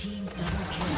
Team double kill.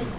Red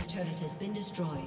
His turret has been destroyed.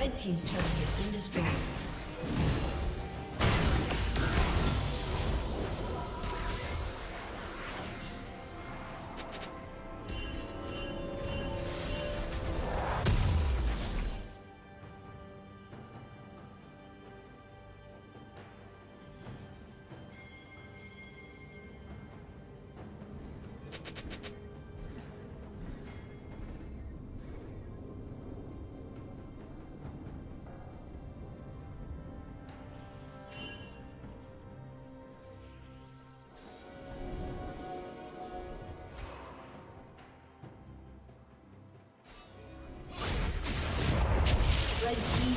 Red team's turret has been destroyed. The team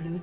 Blue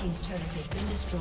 Team's turret has been destroyed.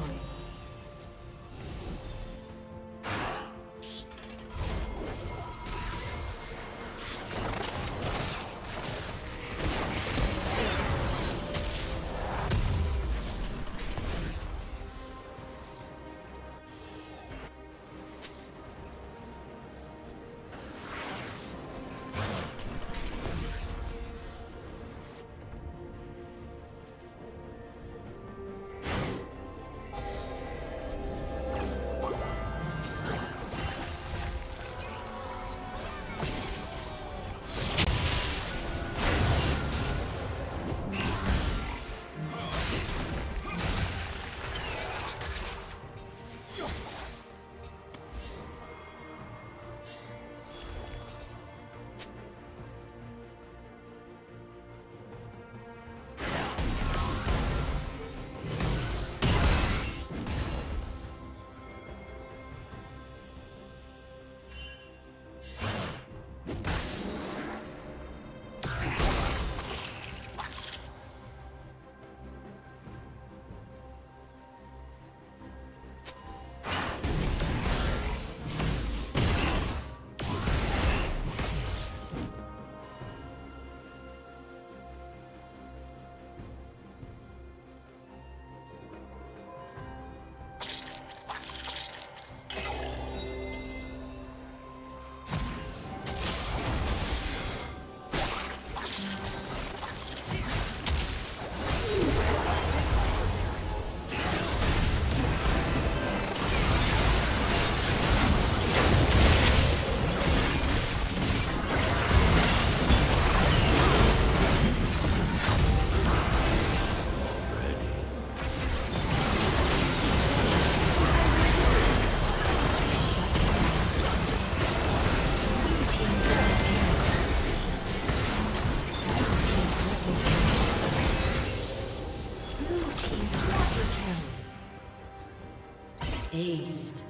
Aced.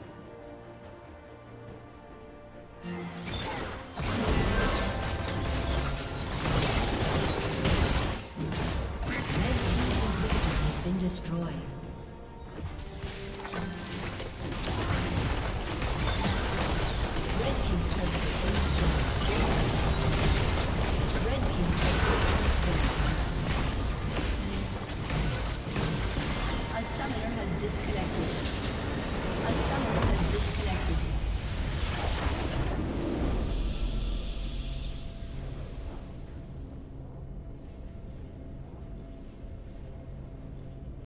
Red team's turret